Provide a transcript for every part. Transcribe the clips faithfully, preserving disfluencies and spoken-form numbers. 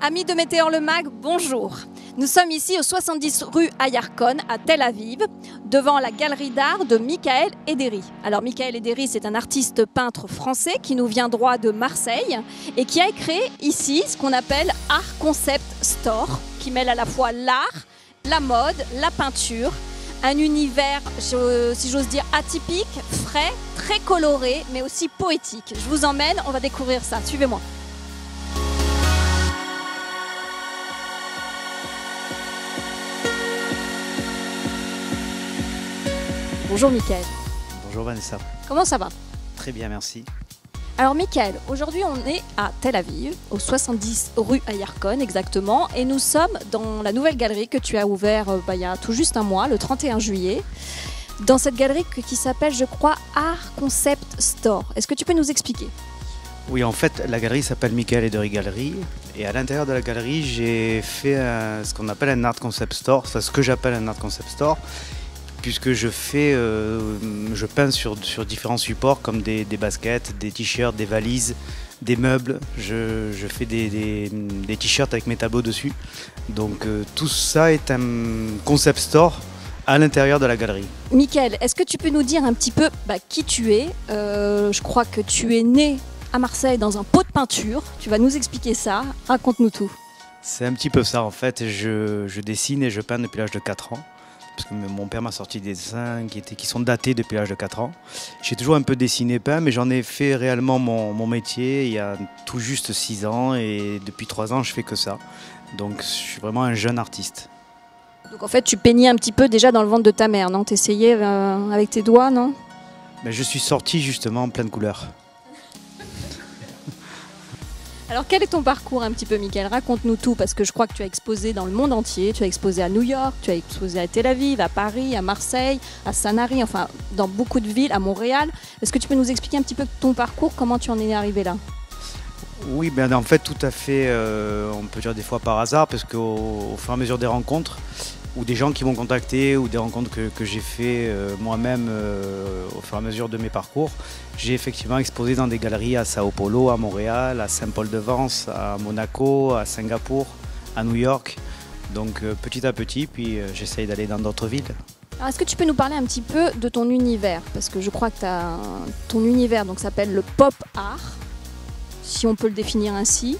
Amis de Météor Le Mag, bonjour. Nous sommes ici au soixante-dix rue Ayarkon à Tel Aviv, devant la galerie d'art de Michael Edery. Alors Michael Edery, c'est un artiste peintre français qui nous vient droit de Marseille et qui a créé ici ce qu'on appelle Art Concept Store, qui mêle à la fois l'art, la mode, la peinture, un univers, si j'ose dire, atypique, frais, très coloré, mais aussi poétique. Je vous emmène, on va découvrir ça, suivez-moi. Bonjour Michael. Bonjour Vanessa. Comment ça va? Très bien, merci. Alors Michael, aujourd'hui on est à Tel Aviv, au soixante-dix rue Ayarkon exactement, et nous sommes dans la nouvelle galerie que tu as ouverte bah, il y a tout juste un mois, le trente et un juillet, dans cette galerie qui s'appelle, je crois, Art Concept Store. Est-ce que tu peux nous expliquer? Oui, en fait, la galerie s'appelle Michael Edery Galerie, et à l'intérieur de la galerie, j'ai fait un, ce qu'on appelle un Art Concept Store, c'est ce que j'appelle un Art Concept Store, puisque je fais, euh, je peins sur, sur différents supports comme des, des baskets, des t-shirts, des valises, des meubles. Je, je fais des, des, des t-shirts avec mes tableaux dessus. Donc euh, tout ça est un concept store à l'intérieur de la galerie. Michael, est-ce que tu peux nous dire un petit peu bah, qui tu es? euh, Je crois que tu es né à Marseille dans un pot de peinture. Tu vas nous expliquer ça. Raconte-nous tout. C'est un petit peu ça en fait. Je, je dessine et je peins depuis l'âge de quatre ans. Parce que mon père m'a sorti des dessins qui, étaient, qui sont datés depuis l'âge de quatre ans. J'ai toujours un peu dessiné, peint, mais j'en ai fait réellement mon, mon métier il y a tout juste six ans. Et depuis trois ans, je fais que ça. Donc je suis vraiment un jeune artiste. Donc en fait, tu peignais un petit peu déjà dans le ventre de ta mère, non? T'essayais euh, avec tes doigts, non? Mais je suis sorti justement en pleine couleur. Alors quel est ton parcours un petit peu, Michael? Raconte-nous tout, parce que je crois que tu as exposé dans le monde entier. Tu as exposé à New York, tu as exposé à Tel Aviv, à Paris, à Marseille, à Sanary, enfin dans beaucoup de villes, à Montréal. Est-ce que tu peux nous expliquer un petit peu ton parcours, comment tu en es arrivé là? Oui, ben, en fait tout à fait, euh, on peut dire des fois par hasard, parce qu'au fur et à mesure des rencontres, ou des gens qui m'ont contacté, ou des rencontres que, que j'ai fait euh, moi-même euh, au fur et à mesure de mes parcours. J'ai effectivement exposé dans des galeries à Sao Paulo, à Montréal, à Saint-Paul-de-Vence, à Monaco, à Singapour, à New York. Donc euh, petit à petit, puis euh, j'essaye d'aller dans d'autres villes. Alors est-ce que tu peux nous parler un petit peu de ton univers? Parce que je crois que t'as un... ton univers donc s'appelle le pop art, si on peut le définir ainsi.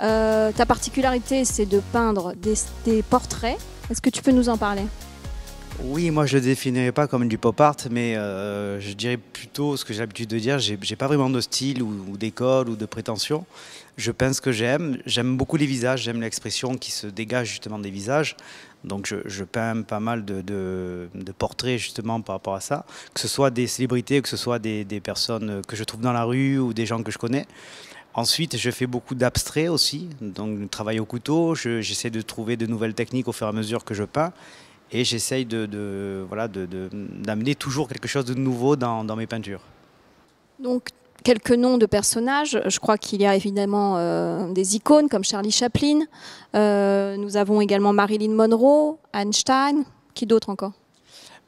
Euh, ta particularité, c'est de peindre des, des portraits. Est-ce que tu peux nous en parler? Oui, moi je ne le définirais pas comme du pop art, mais euh, je dirais plutôt ce que j'ai l'habitude de dire, je n'ai pas vraiment de style ou, ou d'école ou de prétention. Je peins ce que j'aime, j'aime beaucoup les visages, j'aime l'expression qui se dégage justement des visages. Donc je, je peins pas mal de, de, de portraits justement par rapport à ça, que ce soit des célébrités, que ce soit des, des personnes que je trouve dans la rue ou des gens que je connais. Ensuite, je fais beaucoup d'abstraits aussi, donc je travaille au couteau, j'essaie de trouver de nouvelles techniques au fur et à mesure que je peins et j'essaie de, de, voilà, de, de, d'amener toujours quelque chose de nouveau dans, dans mes peintures. Donc, quelques noms de personnages, je crois qu'il y a évidemment euh, des icônes comme Charlie Chaplin, euh, nous avons également Marilyn Monroe, Einstein, qui d'autre encore?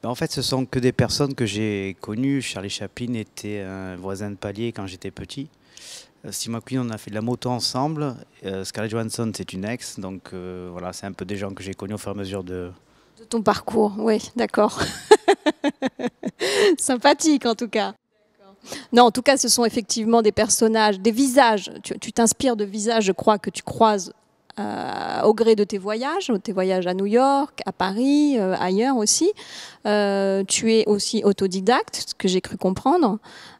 En fait, ce sont que des personnes que j'ai connues. Charlie Chaplin était un voisin de palier quand j'étais petit. Steve McQueen, on a fait de la moto ensemble. Euh, Scarlett Johansson, c'est une ex. Donc euh, voilà, c'est un peu des gens que j'ai connus au fur et à mesure de... De ton parcours, oui, d'accord. Sympathique en tout cas. Non, en tout cas, ce sont effectivement des personnages, des visages. Tu t'inspires de visages, je crois, que tu croises euh, au gré de tes voyages. Tes voyages à New York, à Paris, euh, ailleurs aussi. Euh, tu es aussi autodidacte, ce que j'ai cru comprendre.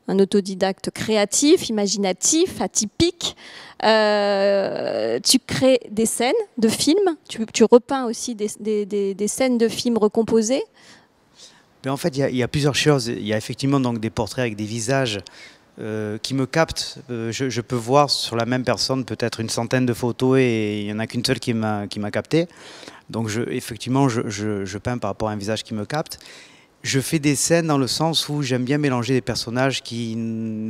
Un autodidacte créatif, imaginatif, atypique. Euh, tu crées des scènes de films, tu, tu repeins aussi des, des, des, des scènes de films recomposées. Mais en fait, il y, y a plusieurs choses. Il y a effectivement donc, des portraits avec des visages euh, qui me captent. Euh, je, je peux voir sur la même personne peut-être une centaine de photos et il n'y en a qu'une seule qui m'a capté. Donc je, effectivement, je, je, je peins par rapport à un visage qui me capte. Je fais des scènes dans le sens où j'aime bien mélanger des personnages qui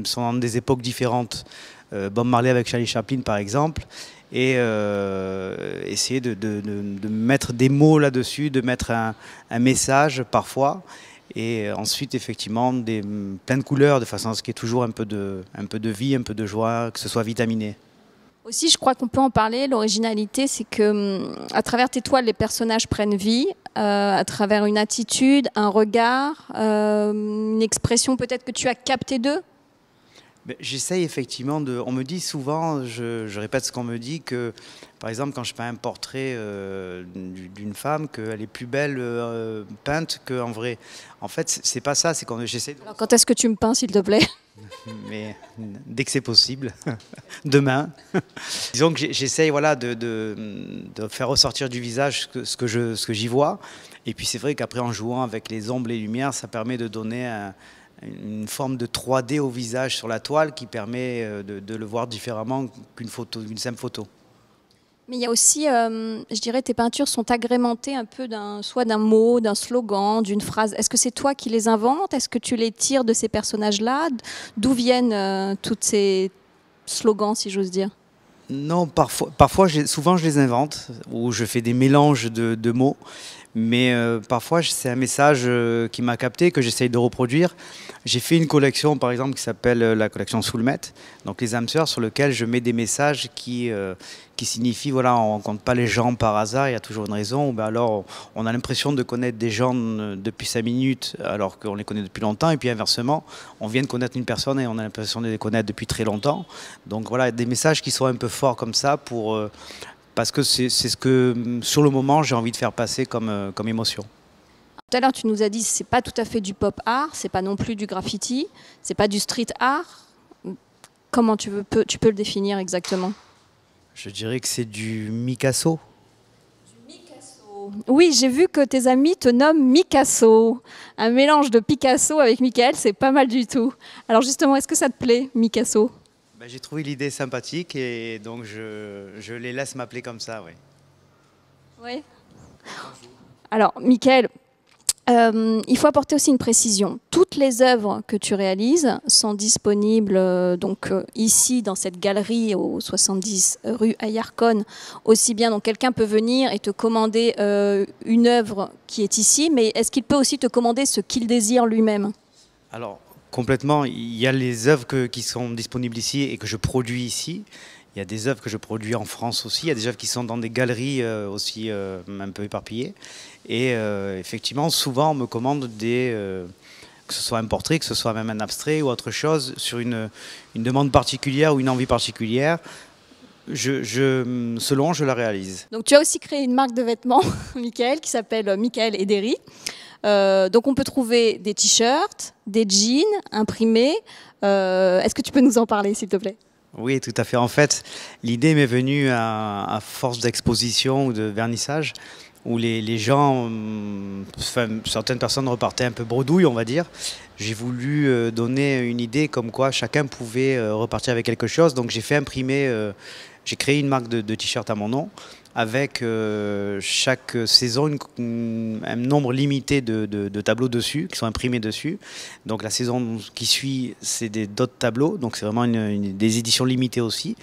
sont dans des époques différentes. Bob Marley avec Charlie Chaplin par exemple, et euh, essayer de, de, de, de mettre des mots là-dessus, de mettre un, un message parfois, et ensuite effectivement des, plein de couleurs de façon à ce qu'il y ait toujours un peu, de, un peu de vie, un peu de joie, que ce soit vitaminé. Aussi, je crois qu'on peut en parler. L'originalité, c'est que à travers tes toiles, les personnages prennent vie, euh, à travers une attitude, un regard, euh, une expression peut-être que tu as captée d'eux. J'essaye effectivement de... On me dit souvent, je, je répète ce qu'on me dit, que par exemple quand je fais un portrait euh, d'une femme, qu'elle est plus belle euh, peinte qu'en vrai. En fait, c'est pas ça, c'est qu'on j'essaie de... Alors quand est-ce que tu me peins, s'il te plaît? Mais dès que c'est possible, demain. Disons que j'essaye voilà, de, de, de faire ressortir du visage ce que, ce que je, ce que j'y vois. Et puis c'est vrai qu'après, en jouant avec les ombres et les lumières, ça permet de donner un... une forme de trois D au visage sur la toile qui permet de, de le voir différemment qu'une photo, une simple photo. Mais il y a aussi, euh, je dirais, tes peintures sont agrémentées un peu d'un, soit d'un mot, d'un slogan, d'une phrase. Est-ce que c'est toi qui les inventes? Est-ce que tu les tires de ces personnages-là? D'où viennent euh, tous ces slogans, si j'ose dire? Non, parfois, parfois souvent je les invente, ou je fais des mélanges de, de mots, mais euh, parfois c'est un message qui m'a capté, que j'essaye de reproduire. J'ai fait une collection par exemple qui s'appelle la collection Soul Mate, donc les âmes sœurs, sur lequel je mets des messages qui, euh, qui signifient, voilà, on ne rencontre pas les gens par hasard, il y a toujours une raison, ou bien alors on a l'impression de connaître des gens depuis cinq minutes alors qu'on les connaît depuis longtemps, et puis inversement, on vient de connaître une personne et on a l'impression de les connaître depuis très longtemps. Donc voilà, des messages qui sont un peu fort comme ça pour, euh, parce que c'est ce que sur le moment j'ai envie de faire passer comme, euh, comme émotion. Tout à l'heure tu nous as dit c'est pas tout à fait du pop art, c'est pas non plus du graffiti, c'est pas du street art. Comment tu, veux, peux, tu peux le définir exactement? Je dirais que c'est du Mikasso. Du Mikasso. Oui, j'ai vu que tes amis te nomment Mikasso. Un mélange de Picasso avec Michael, c'est pas mal du tout. Alors justement, est-ce que ça te plaît, Mikasso? Ben, j'ai trouvé l'idée sympathique et donc je, je les laisse m'appeler comme ça, oui. Oui. Alors, Michael, euh, il faut apporter aussi une précision. Toutes les œuvres que tu réalises sont disponibles euh, donc, euh, ici, dans cette galerie au soixante-dix rue Ayarcon. Aussi bien, donc quelqu'un peut venir et te commander euh, une œuvre qui est ici, mais est-ce qu'il peut aussi te commander ce qu'il désire lui-même? Alors, complètement, il y a les œuvres que, qui sont disponibles ici et que je produis ici. Il y a des œuvres que je produis en France aussi. Il y a des œuvres qui sont dans des galeries euh, aussi euh, un peu éparpillées. Et euh, effectivement, souvent, on me commande des, euh, que ce soit un portrait, que ce soit même un abstrait ou autre chose, sur une, une demande particulière ou une envie particulière. Je, je, selon, je la réalise. Donc, tu as aussi créé une marque de vêtements, Michael, qui s'appelle Michael Edery. Euh, donc on peut trouver des t-shirts, des jeans imprimés. Euh, Est-ce que tu peux nous en parler, s'il te plaît? Oui, tout à fait. En fait, l'idée m'est venue à, à force d'exposition ou de vernissage, où les, les gens, enfin, certaines personnes repartaient un peu bredouille, on va dire. J'ai voulu donner une idée comme quoi chacun pouvait repartir avec quelque chose. Donc j'ai fait imprimer, euh, j'ai créé une marque de, de t-shirts à mon nom, avec euh, chaque saison une, un nombre limité de, de, de tableaux dessus, qui sont imprimés dessus. Donc la saison qui suit, c'est d'autres tableaux, donc c'est vraiment une, une, des éditions limitées aussi.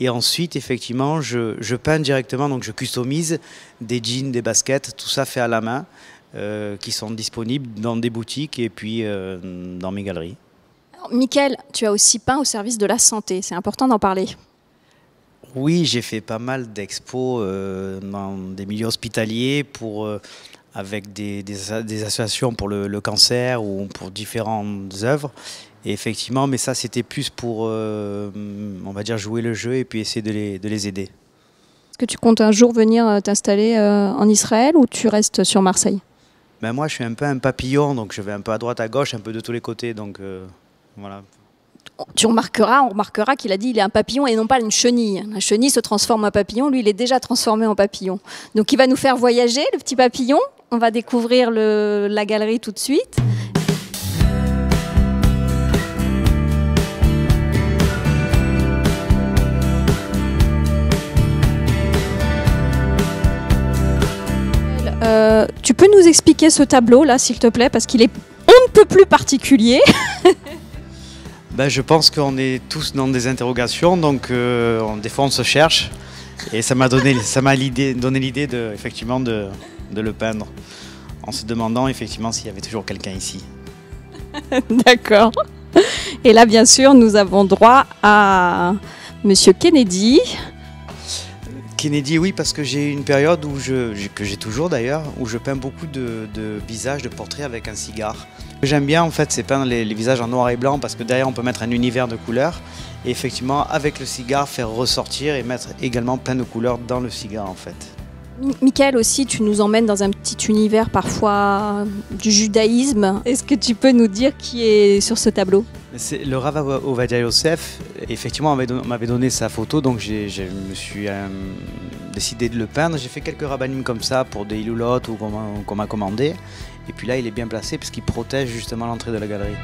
Et ensuite, effectivement, je, je peins directement, donc je customise des jeans, des baskets, tout ça fait à la main, euh, qui sont disponibles dans des boutiques et puis euh, dans mes galeries. Alors, Michael, tu as aussi peint au service de la santé, c'est important d'en parler. Oui, j'ai fait pas mal d'expos euh, dans des milieux hospitaliers pour, euh, avec des, des, des associations pour le, le cancer ou pour différentes œuvres. Et effectivement, mais ça c'était plus pour, euh, on va dire, jouer le jeu et puis essayer de les, de les aider. Est-ce que tu comptes un jour venir t'installer euh, en Israël ou tu restes sur Marseille? Ben moi, je suis un peu un papillon, donc je vais un peu à droite, à gauche, un peu de tous les côtés, donc euh, voilà. Tu remarqueras, on remarquera qu'il a dit il est un papillon et non pas une chenille. La chenille se transforme en papillon, lui il est déjà transformé en papillon. Donc il va nous faire voyager, le petit papillon. On va découvrir le, la galerie tout de suite. Euh, tu peux nous expliquer ce tableau là, s'il te plaît, parce qu'il est on ne peut plus particulier. Ben, je pense qu'on est tous dans des interrogations, donc euh, on, des fois on se cherche. Et ça m'a donné, donné l'idée de, effectivement de, de le peindre, en se demandant effectivement s'il y avait toujours quelqu'un ici. D'accord. Et là, bien sûr, nous avons droit à Monsieur Kennedy. Kennedy, oui, parce que j'ai une période où je, que j'ai toujours d'ailleurs, où je peins beaucoup de, de visages, de portraits avec un cigare. Ce que j'aime bien en fait, c'est peindre les, les visages en noir et blanc parce que derrière on peut mettre un univers de couleurs et effectivement avec le cigare faire ressortir et mettre également plein de couleurs dans le cigare en fait. Michael aussi, tu nous emmènes dans un petit univers parfois du judaïsme. Est-ce que tu peux nous dire qui est sur ce tableau? C'est le Rav Ovadia Yosef. Effectivement, on m'avait donné sa photo, donc je me suis euh, décidé de le peindre. J'ai fait quelques rabbanim comme ça pour des iloulotes ou qu'on m'a commandé. Et puis là, il est bien placé parce qu'il protège justement l'entrée de la galerie.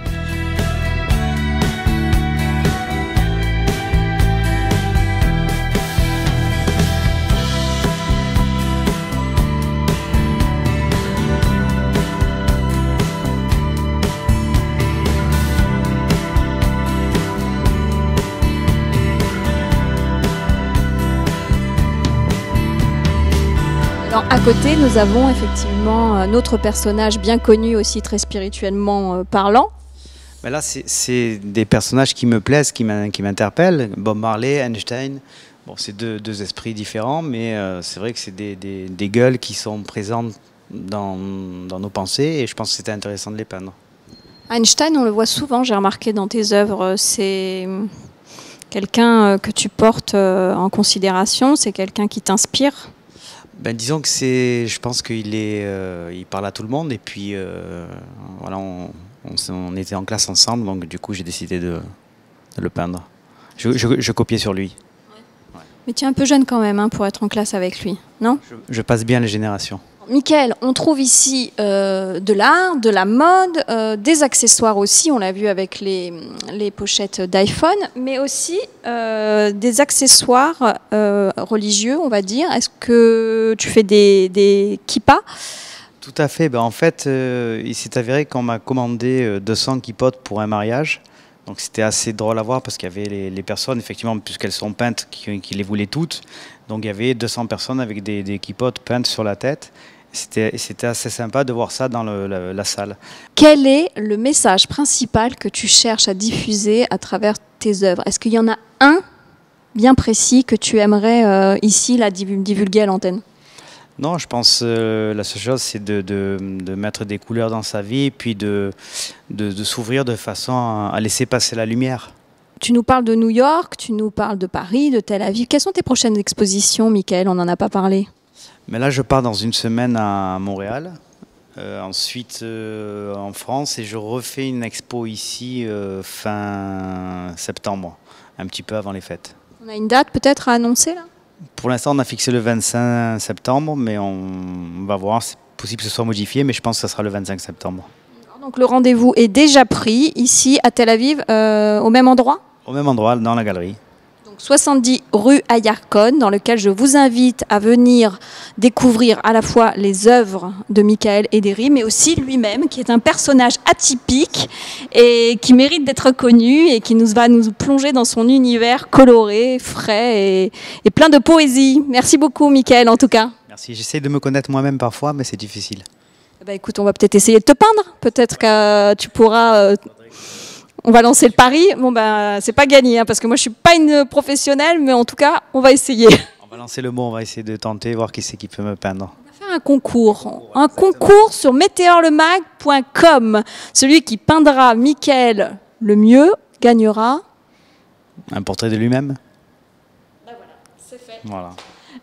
À côté, nous avons effectivement un autre personnage bien connu aussi très spirituellement parlant. Ben là, c'est des personnages qui me plaisent, qui m'interpellent. Bob Marley, Einstein, bon, c'est deux, deux esprits différents, mais euh, c'est vrai que c'est des, des, des gueules qui sont présentes dans, dans nos pensées et je pense que c'était intéressant de les peindre. Einstein, on le voit souvent, j'ai remarqué dans tes œuvres, c'est quelqu'un que tu portes en considération, c'est quelqu'un qui t'inspire. Ben disons que c'est, je pense qu'il est, euh, il parle à tout le monde et puis euh, voilà, on, on, on était en classe ensemble, donc du coup j'ai décidé de, de le peindre. Je, je, je copiais sur lui. Ouais. Ouais. Mais tu es un peu jeune quand même hein, pour être en classe avec lui, non? je, je passe bien les générations. Michael, on trouve ici euh, de l'art, de la mode, euh, des accessoires aussi, on l'a vu avec les, les pochettes d'iPhone, mais aussi euh, des accessoires euh, religieux, on va dire. Est-ce que tu fais des, des kippas? Tout à fait. Ben, en fait, euh, il s'est avéré qu'on m'a commandé deux cents kippotes pour un mariage. Donc c'était assez drôle à voir parce qu'il y avait les, les personnes, effectivement, puisqu'elles sont peintes, qui, qui les voulaient toutes. Donc il y avait deux cents personnes avec des, des kippotes peintes sur la tête. C'était assez sympa de voir ça dans le, la, la salle. Quel est le message principal que tu cherches à diffuser à travers tes œuvres? Est-ce qu'il y en a un bien précis que tu aimerais euh, ici la divulguer à l'antenne? Non, je pense que euh, la seule chose, c'est de, de, de mettre des couleurs dans sa vie et puis de, de, de s'ouvrir de façon à laisser passer la lumière. Tu nous parles de New York, tu nous parles de Paris, de Tel Aviv. Quelles sont tes prochaines expositions, Michael? On n'en a pas parlé. Mais là, je pars dans une semaine à Montréal, euh, ensuite euh, en France, et je refais une expo ici euh, fin septembre, un petit peu avant les fêtes. On a une date peut-être à annoncer là? Pour l'instant, on a fixé le vingt-cinq septembre, mais on va voir, c'est possible que ce soit modifié, mais je pense que ce sera le vingt-cinq septembre. Donc le rendez-vous est déjà pris ici à Tel Aviv, euh, au même endroit? Au même endroit, dans la galerie. soixante-dix rue Ayarkon, dans lequel je vous invite à venir découvrir à la fois les œuvres de Michael Edery, mais aussi lui-même, qui est un personnage atypique et qui mérite d'être connu et qui nous va nous plonger dans son univers coloré, frais et, et plein de poésie. Merci beaucoup, Michael, en tout cas. Merci. J'essaie de me connaître moi-même parfois, mais c'est difficile. Bah, écoute, on va peut-être essayer de te peindre. Peut-être que tu pourras... Euh, On va lancer le pari. Bon ben, c'est pas gagné, hein, parce que moi je suis pas une professionnelle, mais en tout cas, on va essayer. On va lancer le mot, on va essayer de tenter, voir qui c'est qui peut me peindre. On va faire un concours, un concours, un concours sur MeteorLemag point com. Celui qui peindra Michael le mieux gagnera un portrait de lui-même. Ben voilà, c'est fait. Voilà.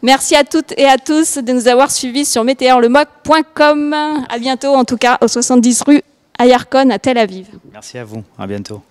Merci à toutes et à tous de nous avoir suivis sur MeteorLemag point com. À bientôt, en tout cas, au soixante-dix rue Ayarkon à Tel Aviv. Merci à vous, à bientôt.